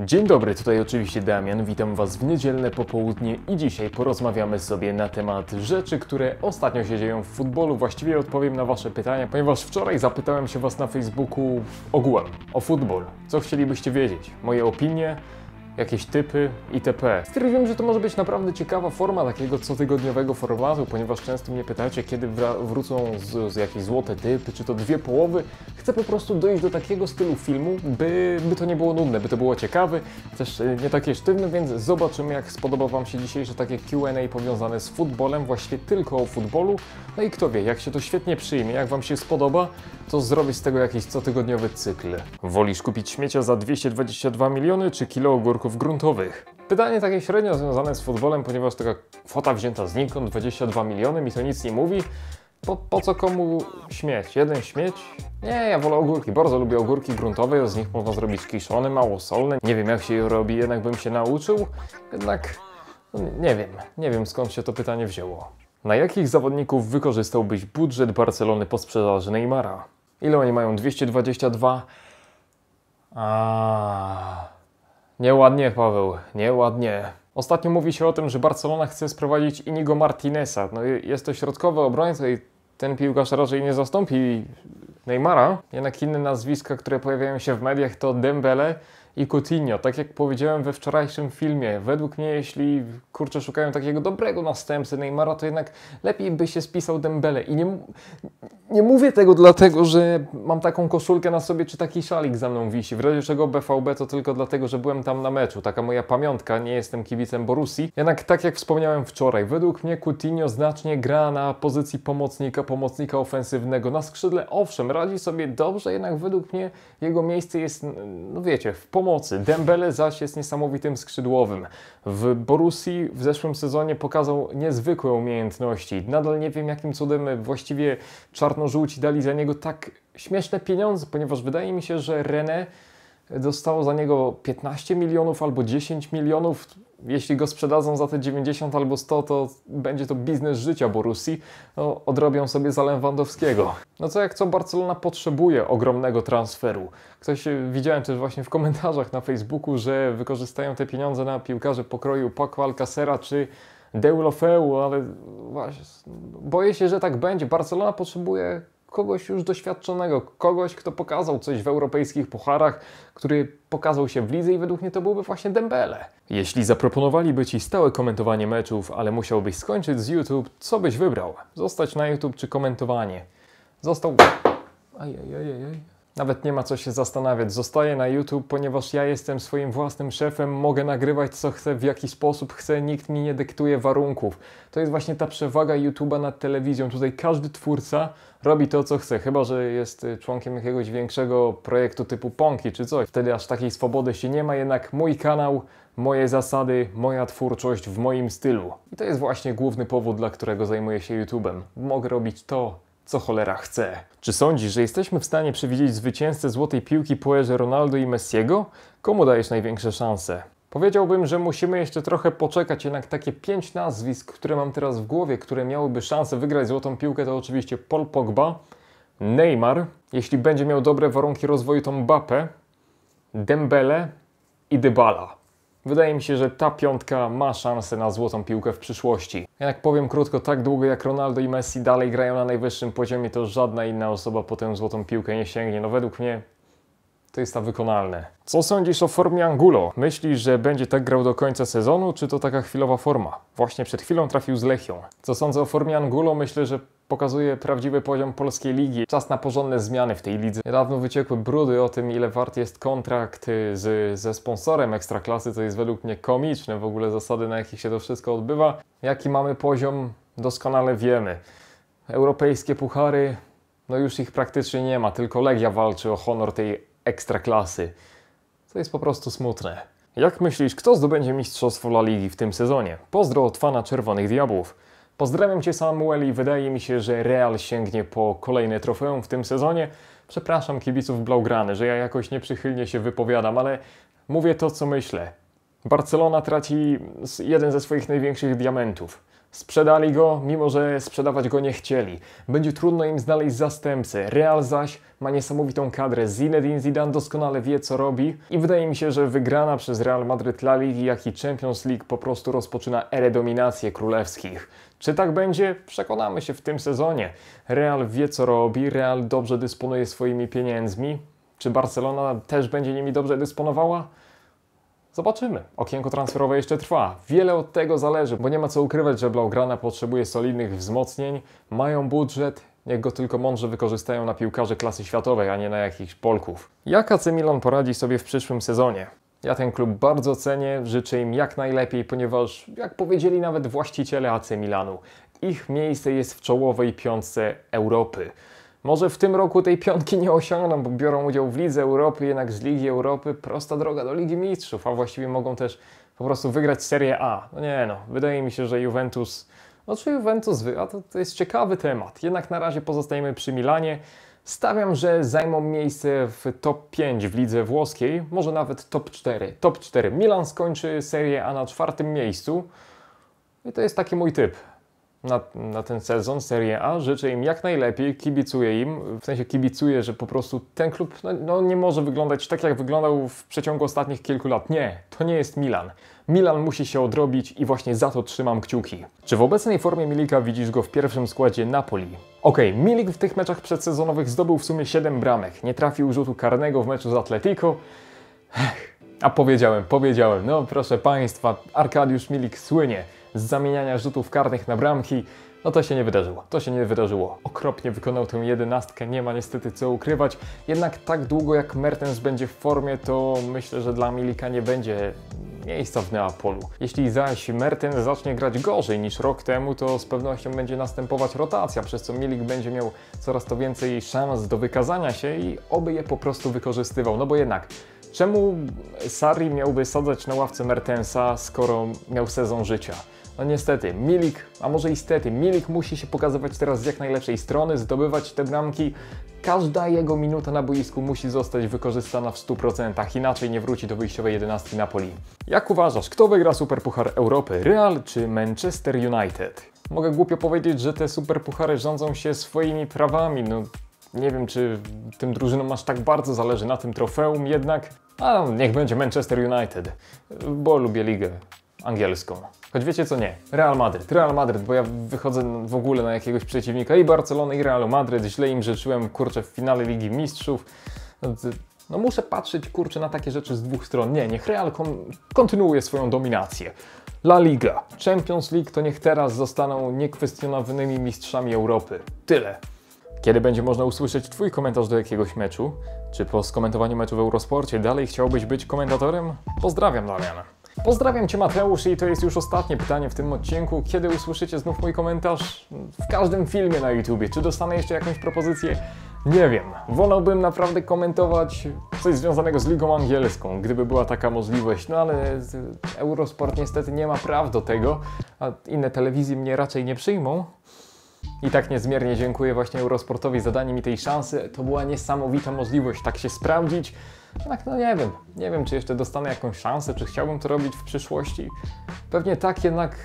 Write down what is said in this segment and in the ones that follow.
Dzień dobry, tutaj oczywiście Damian, witam Was w niedzielne popołudnie i dzisiaj porozmawiamy sobie na temat rzeczy, które ostatnio się dzieją w futbolu. Właściwie odpowiem na Wasze pytania, ponieważ wczoraj zapytałem się Was na Facebooku ogółem o futbol. Co chcielibyście wiedzieć? Moje opinie, jakieś typy itp. Stwierdziłem, że to może być naprawdę ciekawa forma takiego cotygodniowego formatu, ponieważ często mnie pytacie, kiedy wrócą jakieś złote typy, czy to dwie połowy. Chcę po prostu dojść do takiego stylu filmu, by to nie było nudne, by to było ciekawe, też nie takie sztywne, więc zobaczymy, jak spodoba Wam się dzisiejsze takie Q&A powiązane z futbolem, właściwie tylko o futbolu. No i kto wie, jak się to świetnie przyjmie, jak Wam się spodoba, to zrobię z tego jakiś cotygodniowy cykl. Wolisz kupić śmiecia za 222 miliony, czy kilo ogórków gruntowych? Pytanie takie średnio związane z futbolem, ponieważ taka kwota wzięta znikąd, 22 miliony, mi to nic nie mówi. Po co komu śmieć? Jeden śmieć? Nie, ja wolę ogórki. Bardzo lubię ogórki gruntowe, z nich można zrobić kiszone, małosolne. Nie wiem, jak się je robi, jednak bym się nauczył. Jednak nie wiem skąd się to pytanie wzięło. Na jakich zawodników wykorzystałbyś budżet Barcelony po sprzedaży Neymara? Ile oni mają? 222? Nieładnie, Paweł, nieładnie. Ostatnio mówi się o tym, że Barcelona chce sprowadzić Inigo Martineza. No, jest to środkowy obrońca i ten piłkarz raczej nie zastąpi Neymara. Jednak inne nazwiska, które pojawiają się w mediach, to Dembele i Coutinho. Tak jak powiedziałem we wczorajszym filmie, według mnie, jeśli kurczę szukają takiego dobrego następcy Neymara, to jednak lepiej by się spisał Dembele. I nie mówię tego dlatego, że mam taką koszulkę na sobie, czy taki szalik za mną wisi. W razie czego BVB to tylko dlatego, że byłem tam na meczu. Taka moja pamiątka, nie jestem kibicem Borussii. Jednak tak jak wspomniałem wczoraj, według mnie Coutinho znacznie gra na pozycji pomocnika ofensywnego. Na skrzydle owszem, radzi sobie dobrze, jednak według mnie jego miejsce jest, no wiecie, w pomocy. Dembele zaś jest niesamowitym skrzydłowym. W Borussii w zeszłym sezonie pokazał niezwykłe umiejętności. Nadal nie wiem, jakim cudem właściwie czarno-żółci dali za niego tak śmieszne pieniądze, ponieważ wydaje mi się, że René dostało za niego 15 milionów albo 10 milionów. Jeśli go sprzedadzą za te 90 albo 100, to będzie to biznes życia Borussii. No, odrobią sobie za Lewandowskiego. No co jak co, Barcelona potrzebuje ogromnego transferu. Ktoś, widziałem też właśnie w komentarzach na Facebooku, że wykorzystają te pieniądze na piłkarzy pokroju Paco Alcacera czy Deulofeu, ale właśnie, boję się, że tak będzie. Barcelona potrzebuje kogoś już doświadczonego, kogoś, kto pokazał coś w europejskich pucharach, który pokazał się w lidze i według mnie to byłby właśnie Dembele. Jeśli zaproponowaliby Ci stałe komentowanie meczów, ale musiałbyś skończyć z YouTube, co byś wybrał? Zostać na YouTube czy komentowanie? Nawet nie ma co się zastanawiać, zostaję na YouTube, ponieważ ja jestem swoim własnym szefem, mogę nagrywać co chcę, w jaki sposób chcę, nikt mi nie dyktuje warunków. To jest właśnie ta przewaga YouTube'a nad telewizją, tutaj każdy twórca robi to co chce, chyba że jest członkiem jakiegoś większego projektu typu Ponki czy coś. Wtedy aż takiej swobody się nie ma, jednak mój kanał, moje zasady, moja twórczość w moim stylu. I to jest właśnie główny powód, dla którego zajmuję się YouTube'em. Mogę robić to, co cholera chce. Czy sądzisz, że jesteśmy w stanie przewidzieć zwycięzcę Złotej Piłki po erze Ronaldo i Messiego? Komu dajesz największe szanse? Powiedziałbym, że musimy jeszcze trochę poczekać, jednak takie 5 nazwisk, które mam teraz w głowie, które miałyby szansę wygrać Złotą Piłkę, to oczywiście Paul Pogba, Neymar, jeśli będzie miał dobre warunki rozwoju, to Mbappe, Dembele i Dybala. Wydaje mi się, że ta piątka ma szansę na Złotą Piłkę w przyszłości. Jednak powiem krótko, tak długo jak Ronaldo i Messi dalej grają na najwyższym poziomie, to żadna inna osoba po tę Złotą Piłkę nie sięgnie. No według mnie to jest to wykonalne. Co sądzisz o formie Angulo? Myślisz, że będzie tak grał do końca sezonu, czy to taka chwilowa forma? Właśnie przed chwilą trafił z Lechią. Co sądzę o formie Angulo? Myślę, że pokazuje prawdziwy poziom polskiej ligi. Czas na porządne zmiany w tej lidze. Niedawno wyciekły brudy o tym, ile wart jest kontrakt ze sponsorem Ekstraklasy, co jest według mnie komiczne. W ogóle zasady, na jakich się to wszystko odbywa. Jaki mamy poziom? Doskonale wiemy. Europejskie puchary, no już ich praktycznie nie ma. Tylko Legia walczy o honor tej Ekstraklasy. To jest po prostu smutne. Jak myślisz, kto zdobędzie mistrzostwo La Ligi w tym sezonie? Pozdro od fana Czerwonych Diabłów. Pozdrawiam Cię, Samuel, i wydaje mi się, że Real sięgnie po kolejne trofeum w tym sezonie. Przepraszam kibiców Blaugrany, że ja jakoś nieprzychylnie się wypowiadam, ale mówię to, co myślę. Barcelona traci jeden ze swoich największych diamentów. Sprzedali go, mimo że sprzedawać go nie chcieli. Będzie trudno im znaleźć zastępcę. Real zaś ma niesamowitą kadrę. Zinedine Zidane doskonale wie, co robi i wydaje mi się, że wygrana przez Real Madryt La Ligi, jak i Champions League po prostu rozpoczyna erę dominacji królewskich. Czy tak będzie? Przekonamy się w tym sezonie. Real wie, co robi. Real dobrze dysponuje swoimi pieniędzmi. Czy Barcelona też będzie nimi dobrze dysponowała? Zobaczymy. Okienko transferowe jeszcze trwa. Wiele od tego zależy, bo nie ma co ukrywać, że Blaugrana potrzebuje solidnych wzmocnień. Mają budżet, niech go tylko mądrze wykorzystają na piłkarzy klasy światowej, a nie na jakichś Polków. Jak AC Milan poradzi sobie w przyszłym sezonie? Ja ten klub bardzo cenię, życzę im jak najlepiej, ponieważ, jak powiedzieli nawet właściciele AC Milanu, ich miejsce jest w czołowej piątce Europy. Może w tym roku tej piątki nie osiągną, bo biorą udział w Lidze Europy, jednak z Ligi Europy prosta droga do Ligi Mistrzów, a właściwie mogą też po prostu wygrać Serie A. No nie no, wydaje mi się, że Juventus... No czy Juventus wygra? To jest ciekawy temat. Jednak na razie pozostajemy przy Milanie. Stawiam, że zajmą miejsce w top 5 w Lidze Włoskiej, może nawet top 4. Top 4. Milan skończy Serie A na 4. miejscu i to jest taki mój typ. Na ten sezon Serie A. Życzę im jak najlepiej, kibicuję im, w sensie kibicuję, że po prostu ten klub no nie może wyglądać tak, jak wyglądał w przeciągu ostatnich kilku lat. Nie, to nie jest Milan. Milan musi się odrobić i właśnie za to trzymam kciuki. Czy w obecnej formie Milika widzisz go w pierwszym składzie Napoli? Okej, Milik w tych meczach przedsezonowych zdobył w sumie 7 bramek. Nie trafił rzutu karnego w meczu z Atletico. A powiedziałem, no proszę Państwa, Arkadiusz Milik słynie z zamieniania rzutów karnych na bramki. No to się nie wydarzyło, Okropnie wykonał tę 11, nie ma niestety co ukrywać. Jednak tak długo jak Mertens będzie w formie, to myślę, że dla Milika nie będzie miejsca w Neapolu. Jeśli zaś Mertens zacznie grać gorzej niż rok temu, to z pewnością będzie następować rotacja, przez co Milik będzie miał coraz to więcej szans do wykazania się i oby je po prostu wykorzystywał, no bo jednak... Czemu Sarri miałby sadzać na ławce Mertensa, skoro miał sezon życia? No niestety, Milik, a może i stety, Milik musi się pokazywać teraz z jak najlepszej strony, zdobywać te bramki. Każda jego minuta na boisku musi zostać wykorzystana w 100%, inaczej nie wróci do wyjściowej 11 Napoli. Jak uważasz, kto wygra Superpuchar Europy, Real czy Manchester United? Mogę głupio powiedzieć, że te superpuchary rządzą się swoimi prawami, no... Nie wiem, czy tym drużynom aż tak bardzo zależy na tym trofeum, jednak... A niech będzie Manchester United, bo lubię ligę angielską. Choć wiecie co, nie. Real Madryt, bo ja wychodzę w ogóle na jakiegoś przeciwnika i Barcelony, i Realu Madryt. Źle im życzyłem, kurczę, w finale Ligi Mistrzów. No muszę patrzeć, kurczę, na takie rzeczy z dwóch stron. Nie, niech Real kontynuuje swoją dominację. La Liga, Champions League to niech teraz zostaną niekwestionowanymi mistrzami Europy. Tyle. Kiedy będzie można usłyszeć Twój komentarz do jakiegoś meczu? Czy po skomentowaniu meczu w Eurosporcie dalej chciałbyś być komentatorem? Pozdrawiam, Damian. Pozdrawiam Cię, Mateusz, i to jest już ostatnie pytanie w tym odcinku. Kiedy usłyszycie znów mój komentarz? W każdym filmie na YouTubie. Czy dostanę jeszcze jakąś propozycję? Nie wiem. Wolałbym naprawdę komentować coś związanego z Ligą Angielską, gdyby była taka możliwość. No ale Eurosport niestety nie ma praw do tego, a inne telewizje mnie raczej nie przyjmą. I tak niezmiernie dziękuję właśnie Eurosportowi za danie mi tej szansy. To była niesamowita możliwość tak się sprawdzić. Jednak no nie wiem czy jeszcze dostanę jakąś szansę, czy chciałbym to robić w przyszłości. Pewnie tak, jednak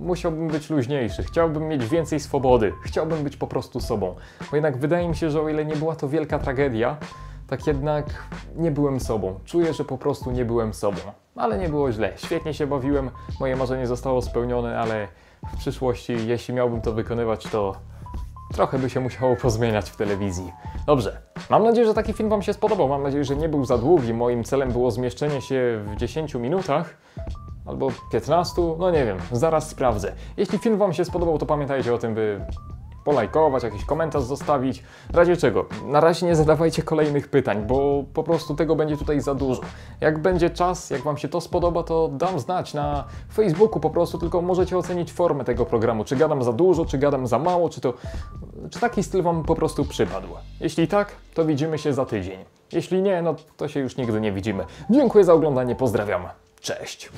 musiałbym być luźniejszy. Chciałbym mieć więcej swobody. Chciałbym być po prostu sobą. Bo jednak wydaje mi się, że o ile nie była to wielka tragedia, tak jednak nie byłem sobą. Czuję, że po prostu nie byłem sobą. Ale nie było źle. Świetnie się bawiłem. Moje marzenie zostało spełnione, ale... W przyszłości, jeśli miałbym to wykonywać, to trochę by się musiało pozmieniać w telewizji. Dobrze, mam nadzieję, że taki film Wam się spodobał. Mam nadzieję, że nie był za długi. Moim celem było zmieszczenie się w 10 minutach albo 15, no nie wiem, zaraz sprawdzę. Jeśli film Wam się spodobał, to pamiętajcie o tym, by polajkować, jakiś komentarz zostawić. W razie czego, na razie nie zadawajcie kolejnych pytań, bo po prostu tego będzie tutaj za dużo. Jak będzie czas, jak Wam się to spodoba, to dam znać na Facebooku po prostu, tylko możecie ocenić formę tego programu. Czy gadam za dużo, czy gadam za mało, czy taki styl Wam po prostu przypadł. Jeśli tak, to widzimy się za tydzień. Jeśli nie, no to się już nigdy nie widzimy. Dziękuję za oglądanie, pozdrawiam. Cześć!